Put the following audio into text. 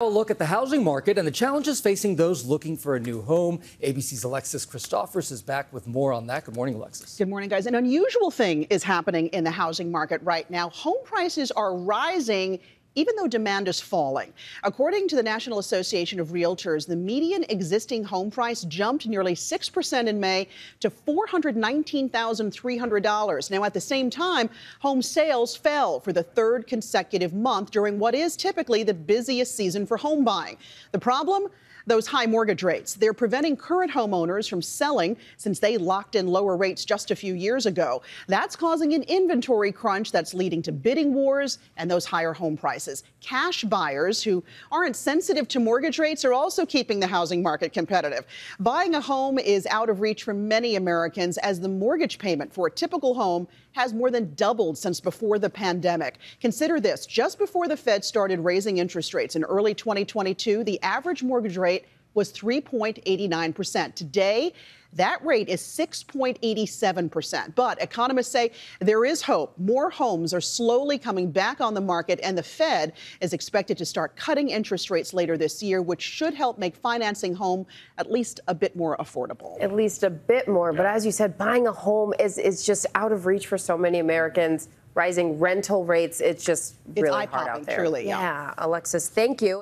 A look at the housing market and the challenges facing those looking for a new home. ABC's Alexis Christoforous is back with more on that. Good morning, Alexis. Good morning, guys. An unusual thing is happening in the housing market right now. Home prices are rising, even though demand is falling. According to the National Association of Realtors, the median existing home price jumped nearly 6% in May to $419,300. Now, at the same time, home sales fell for the third consecutive month during what is typically the busiest season for home buying. The problem? Those high mortgage rates. They're preventing current homeowners from selling since they locked in lower rates just a few years ago. That's causing an inventory crunch that's leading to bidding wars and those higher home prices. Cash buyers who aren't sensitive to mortgage rates are also keeping the housing market competitive. Buying a home is out of reach for many Americans, as the mortgage payment for a typical home has more than doubled since before the pandemic. Consider this: just before the Fed started raising interest rates in early 2022, the average mortgage rate was 3.89%. Today, that rate is 6.87%. But economists say there is hope. More homes are slowly coming back on the market, and the Fed is expected to start cutting interest rates later this year, which should help make financing home at least a bit more affordable. At least a bit more. But as you said, buying a home is just out of reach for so many Americans. Rising rental rates, it's just really hard out there. Truly, yeah. Alexis, thank you.